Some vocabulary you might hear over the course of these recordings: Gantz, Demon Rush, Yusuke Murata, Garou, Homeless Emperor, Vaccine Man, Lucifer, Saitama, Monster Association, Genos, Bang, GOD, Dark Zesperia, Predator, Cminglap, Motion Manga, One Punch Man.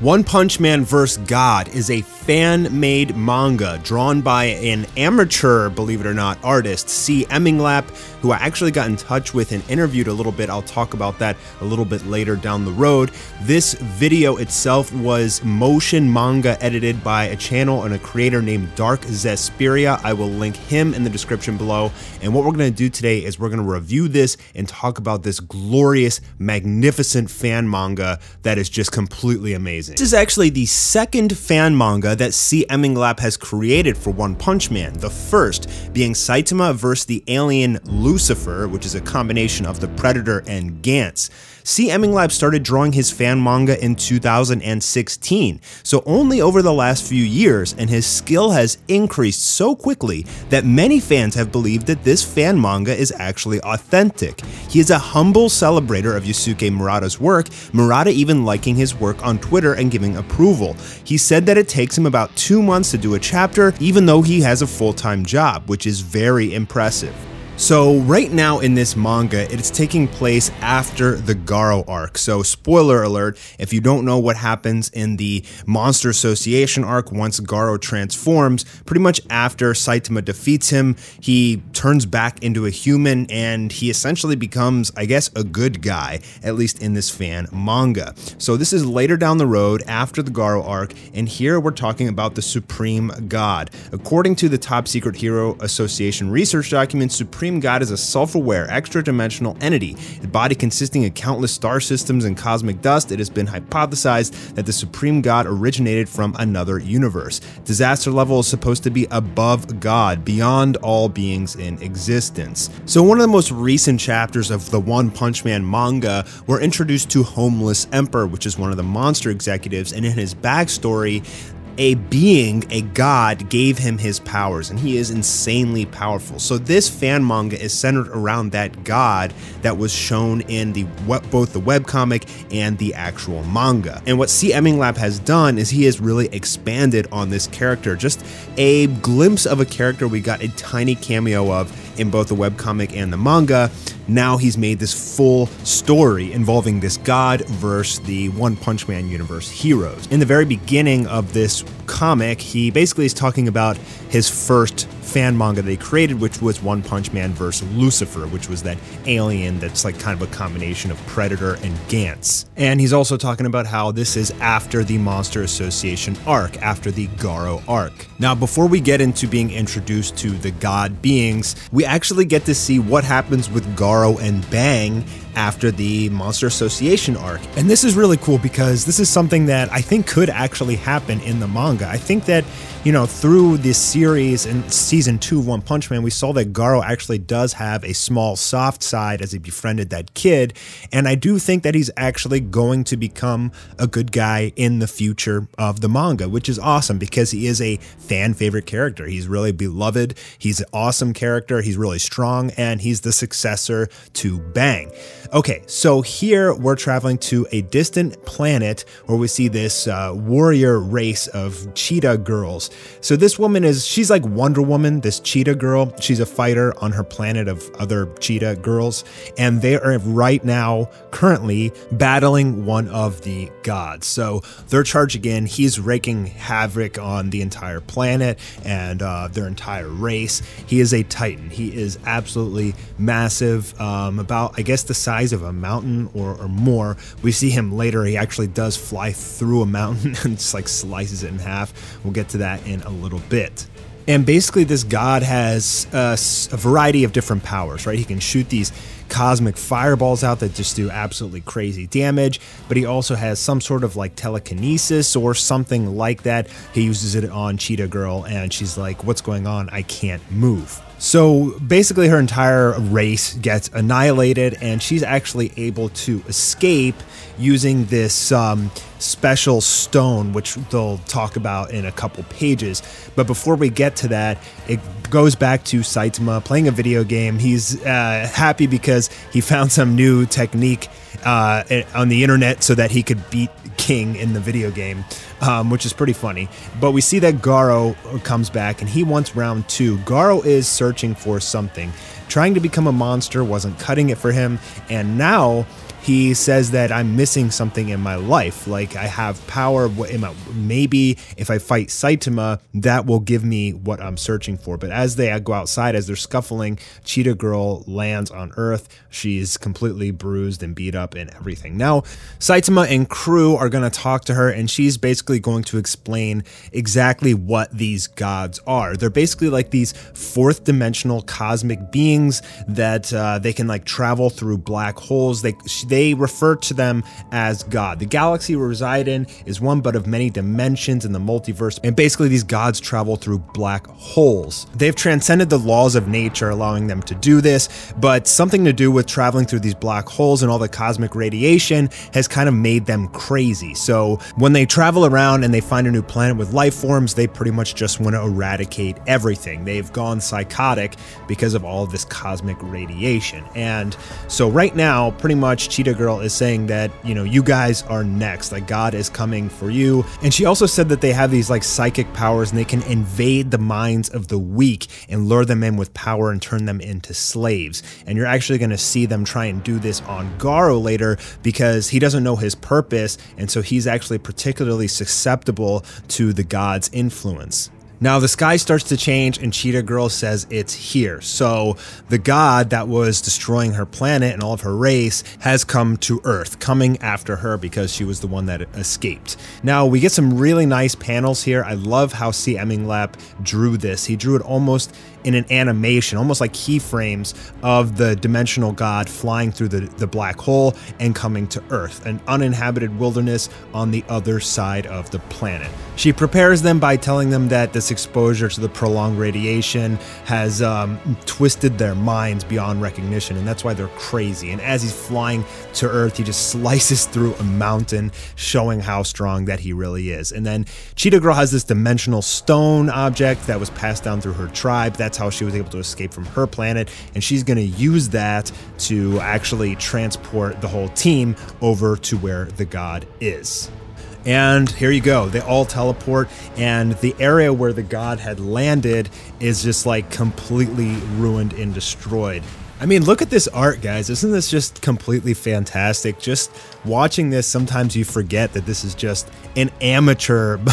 One Punch Man vs. God is a fan-made manga drawn by an amateur, believe it or not, artist, Cminglap, who I actually got in touch with and interviewed a little bit. I'll talk about that a little bit later down the road. This video itself was motion manga edited by a channel and a creator named Dark Zesperia. I will link him in the description below. And what we're going to do today is we're going to review this and talk about this glorious, magnificent fan manga that is just completely amazing. This is actually the second fan manga that Cminglap has created for One Punch Man, the first being Saitama vs. the alien Lucifer, which is a combination of the Predator and Gantz. Cminglap started drawing his fan manga in 2016, so only over the last few years, and his skill has increased so quickly that many fans have believed that this fan manga is actually authentic. He is a humble celebrator of Yusuke Murata's work, Murata even liking his work on Twitter and giving approval. He said that it takes him about 2 months to do a chapter, even though he has a full-time job, which is very impressive. So right now in this manga, it's taking place after the Garou arc. So spoiler alert, if you don't know what happens in the Monster Association arc once Garou transforms, pretty much after Saitama defeats him, he turns back into a human and he essentially becomes, I guess, a good guy, at least in this fan manga. So this is later down the road after the Garou arc, and here we're talking about the Supreme God. According to the Top Secret Hero Association research document, Supreme God is a self-aware, extra-dimensional entity, a body consisting of countless star systems and cosmic dust. It has been hypothesized that the Supreme God originated from another universe. Disaster level is supposed to be above God, beyond all beings in existence. So one of the most recent chapters of the One Punch Man manga, we're introduced to Homeless Emperor, which is one of the monster executives, and in his backstory, a being, a god, gave him his powers, and he is insanely powerful. So this fan manga is centered around that god that was shown in both the webcomic and the actual manga. And what Cminglap has done is he has really expanded on this character. Just a glimpse of a character we got a tiny cameo of in both the webcomic and the manga. Now he's made this full story involving this god versus the One Punch Man universe heroes. In the very beginning of this comic, he basically is talking about his first fan manga they created, which was One Punch Man vs. Lucifer, which was that alien that's like kind of a combination of Predator and Gantz. And he's also talking about how this is after the Monster Association arc, after the Garou arc. Now, before we get into being introduced to the god beings, we actually get to see what happens with Garou and Bang after the Monster Association arc. And this is really cool because this is something that I think could actually happen in the manga. I think that, you know, through this series and season 2 of One Punch Man, we saw that Garou actually does have a small soft side as he befriended that kid. And I do think that he's actually going to become a good guy in the future of the manga, which is awesome because he is a fan favorite character. He's really beloved. He's an awesome character. He's really strong, and he's the successor to Bang. Okay, so here we're traveling to a distant planet where we see this warrior race of cheetah girls. So this woman is, she's like Wonder Woman, this cheetah girl. She's a fighter on her planet of other cheetah girls, and they are right now currently battling one of the gods. So their charge again, he's wreaking havoc on the entire planet and their entire race. He is a titan. He is absolutely massive, about, I guess, the size of a mountain or more. We see him later. He actually does fly through a mountain and just like slices it in half. We'll get to that in a little bit. And basically this god has a variety of different powers, right? He can shoot these cosmic fireballs out that just do absolutely crazy damage, but he also has some sort of like telekinesis or something like that. He uses it on Cheetah Girl and she's like, "What's going on? I can't move." So basically her entire race gets annihilated, and she's actually able to escape using this special stone, which they'll talk about in a couple pages. But before we get to that, it goes back to Saitama playing a video game. He's happy because he found some new technique on the internet so that he could beat King in the video game, which is pretty funny. But we see that Garou comes back and he wants round 2. Garou is searching for something. Trying to become a monster wasn't cutting it for him, and now he says that I'm missing something in my life. Like, I have power. Maybe if I fight Saitama, that will give me what I'm searching for. But as they go outside, as they're scuffling, Cheetah Girl lands on Earth. She's completely bruised and beat up and everything. Now, Saitama and crew are going to talk to her, and she's basically going to explain exactly what these gods are. They're basically like these fourth dimensional cosmic beings that they can like travel through black holes. They refer to them as God. The galaxy we reside in is one but of many dimensions in the multiverse, and basically these gods travel through black holes. They've transcended the laws of nature, allowing them to do this, but something to do with traveling through these black holes and all the cosmic radiation has kind of made them crazy. So when they travel around and they find a new planet with life forms, they pretty much just want to eradicate everything. They've gone psychotic because of all of this cosmic radiation. And so right now, pretty much Cheetah Girl is saying that, you know, you guys are next, like God is coming for you. And she also said that they have these like psychic powers, and they can invade the minds of the weak and lure them in with power and turn them into slaves. And you're actually going to see them try and do this on Garou later, because he doesn't know his purpose, and so he's actually particularly susceptible to the god's influence. Now the sky starts to change, and Cheetah Girl says it's here. So the god that was destroying her planet and all of her race has come to Earth, coming after her because she was the one that escaped. Now we get some really nice panels here. I love how Cminglap drew this. He drew it almost in an animation, almost like keyframes of the dimensional god flying through the black hole and coming to Earth, an uninhabited wilderness on the other side of the planet. She prepares them by telling them that this exposure to the prolonged radiation has twisted their minds beyond recognition, and that's why they're crazy. And as he's flying to Earth, he just slices through a mountain, showing how strong that he really is. And then Cheetah Girl has this dimensional stone object that was passed down through her tribe. That's how she was able to escape from her planet, and she's going to use that to actually transport the whole team over to where the god is. And here you go, they all teleport, and the area where the god had landed is just like completely ruined and destroyed. I mean, look at this art, guys. Isn't this just completely fantastic? Just watching this, sometimes you forget that this is just an amateur, or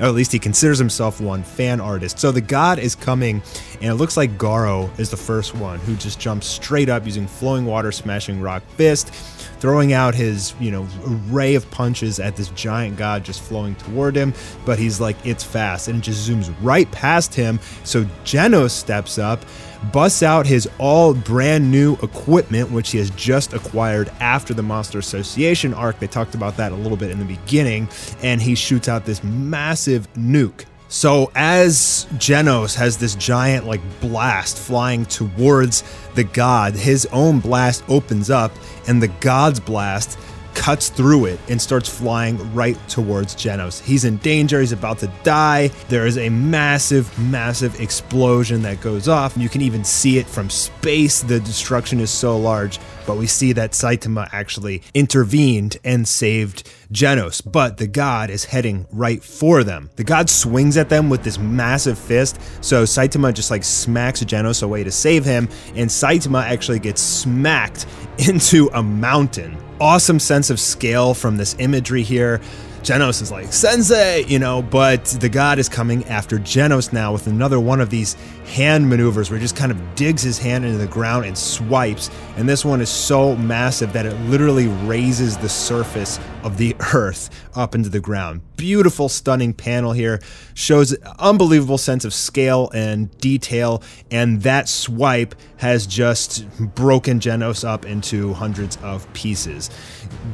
at least he considers himself one, fan artist. So the god is coming, and it looks like Garou is the first one, who just jumps straight up using flowing water, smashing rock fist, throwing out his, you know, array of punches at this giant god just flowing toward him. But he's like, it's fast, and it just zooms right past him. So Genos steps up, busts out his all brand new equipment, which he has just acquired after the Monster Association arc. They talked about that a little bit in the beginning, and he shoots out this massive nuke. So as Genos has this giant like blast flying towards the god, his own blast opens up, and the god's blast cuts through it and starts flying right towards Genos. He's in danger, he's about to die. There is a massive, massive explosion that goes off. You can even see it from space. The destruction is so large, but we see that Saitama actually intervened and saved Genos, but the god is heading right for them. The god swings at them with this massive fist, so Saitama just like smacks Genos away to save him, and Saitama actually gets smacked into a mountain. Awesome sense of scale from this imagery here. Genos is like, sensei, you know, but the god is coming after Genos now with another one of these hand maneuvers where he just kind of digs his hand into the ground and swipes. And this one is so massive that it literally raises the surface of the earth up into the ground. Beautiful, stunning panel here. Shows unbelievable sense of scale and detail. And that swipe has just broken Genos up into hundreds of pieces.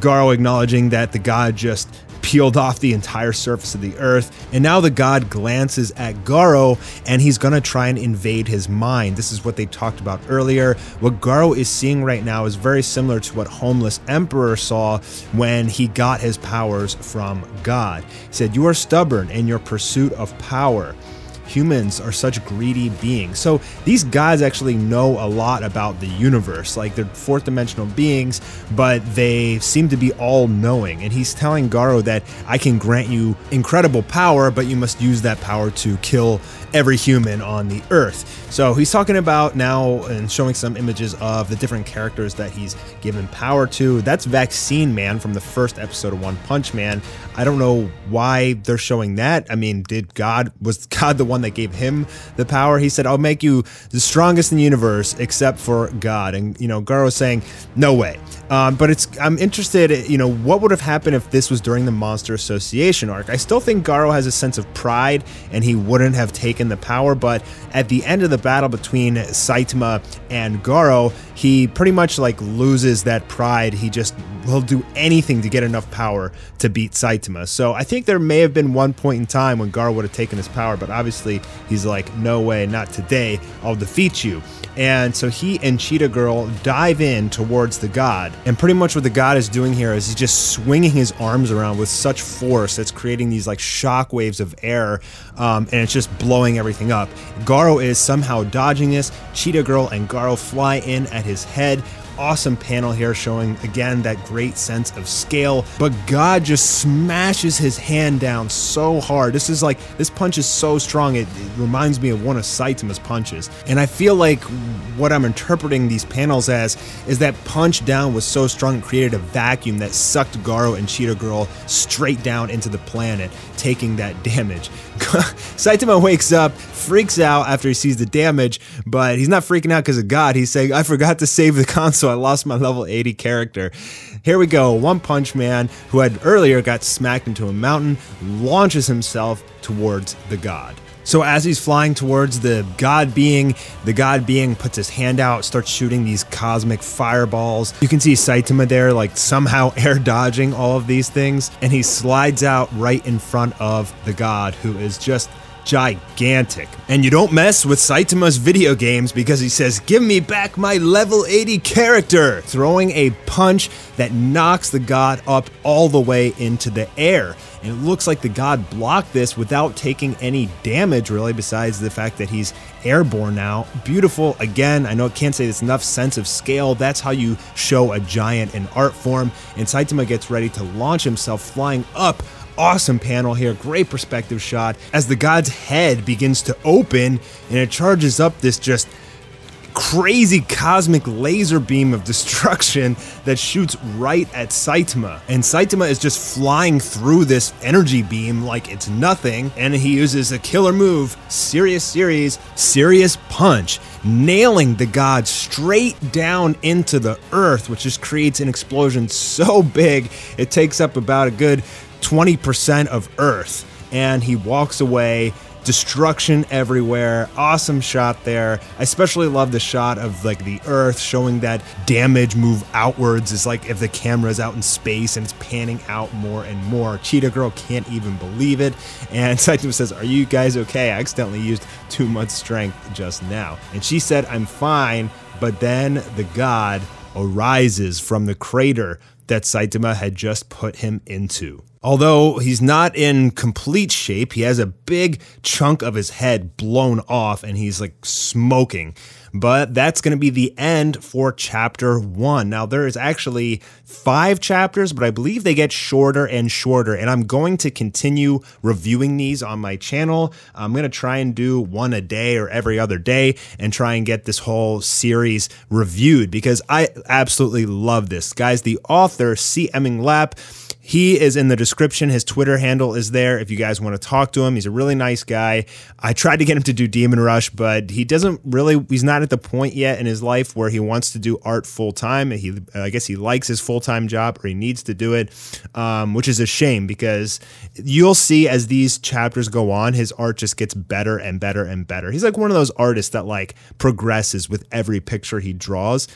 Garou acknowledging that the god just peeled off the entire surface of the earth. And now the god glances at Garou, and he's gonna try and invade his mind. This is what they talked about earlier. What Garou is seeing right now is very similar to what Homeless Emperor saw when he got his powers from God. He said, "You are stubborn in your pursuit of power. humans are such greedy beings. So these gods actually know a lot about the universe. Like, they're fourth dimensional beings, but they seem to be all knowing. And he's telling Garou that I can grant you incredible power, but you must use that power to kill every human on the earth. So he's talking about now and showing some images of the different characters that he's given power to. That's Vaccine Man from the first episode of One Punch Man. I don't know why they're showing that. I mean, was God the one that gave him the power? He said, I'll make you the strongest in the universe except for God. And, you know, Garou's saying, no way. But I'm interested, you know, what would have happened if this was during the Monster Association arc? I still think Garou has a sense of pride and he wouldn't have taken the power, but at the end of the battle between Saitama and Garou, he pretty much like loses that pride. He just will do anything to get enough power to beat Saitama. So I think there may have been one point in time when Garou would have taken his power, but obviously he's like, no way, not today, I'll defeat you. And so he and Cheetah Girl dive in towards the god. And pretty much what the god is doing here is he's just swinging his arms around with such force that's creating these like shock waves of air, and it's just blowing everything up. Garou is somehow dodging this. Cheetah Girl and Garou fly in at his head. Awesome panel here showing again that great sense of scale, but God just smashes his hand down so hard. This is like, this punch is so strong, it reminds me of one of Saitama's punches. And I feel like what I'm interpreting these panels as is that punch down was so strong it created a vacuum that sucked Garou and Cheetah Girl straight down into the planet, taking that damage. Saitama wakes up, freaks out after he sees the damage, but he's not freaking out because of God. He's saying, I forgot to save the console. I lost my level 80 character. Here we go. One Punch Man, who had earlier got smacked into a mountain, launches himself towards the god. So as he's flying towards the god being puts his hand out, starts shooting these cosmic fireballs. You can see Saitama there, like somehow air dodging all of these things. And he slides out right in front of the god, who is just gigantic. And you don't mess with Saitama's video games, because he says, give me back my level 80 character, throwing a punch that knocks the god up all the way into the air. And it looks like the god blocked this without taking any damage, really, besides the fact that he's airborne now. Beautiful. Again, I know I can't say this enough, sense of scale. That's how you show a giant in art form. And Saitama gets ready to launch himself flying up. Awesome panel here, great perspective shot as the god's head begins to open and it charges up this just crazy cosmic laser beam of destruction that shoots right at Saitama. And Saitama is just flying through this energy beam like it's nothing, and he uses a killer move, serious punch, nailing the god straight down into the earth, which just creates an explosion so big it takes up about a good 20% of Earth, and he walks away. Destruction everywhere. Awesome shot there. I especially love the shot of like the earth showing that damage move outwards. It's like if the camera's out in space and it's panning out more and more. Cheetah Girl can't even believe it. And Saitama says, are you guys okay? I accidentally used too much strength just now. And she said, I'm fine. But then the god arises from the crater that Saitama had just put him into. Although he's not in complete shape, he has a big chunk of his head blown off and he's like smoking. But that's going to be the end for chapter 1. Now there is actually 5 chapters, but I believe they get shorter and shorter, and I'm going to continue reviewing these on my channel. I'm going to try and do one a day or every other day and try and get this whole series reviewed, because I absolutely love this. Guys, the author, Cminglap, he is in the description. His Twitter handle is there if you guys want to talk to him. He's a really nice guy. I tried to get him to do Demon Rush, but he doesn't really, he's not at the point yet in his life where he wants to do art full time. I guess he likes his full-time job, or he needs to do it, which is a shame, because you'll see as these chapters go on, his art just gets better and better and better. He's like one of those artists that like progresses with every picture he draws.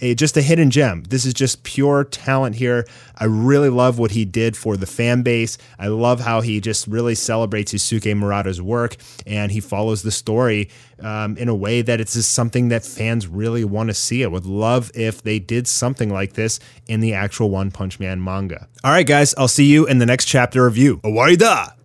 Just a hidden gem. This is just pure talent here. I really love what he did for the fan base. I love how he just really celebrates Yusuke Murata's work, and he follows the story in a way that it's just something that fans really want to see. I would love if they did something like this in the actual One Punch Man manga. All right, guys, I'll see you in the next chapter review. Awari da!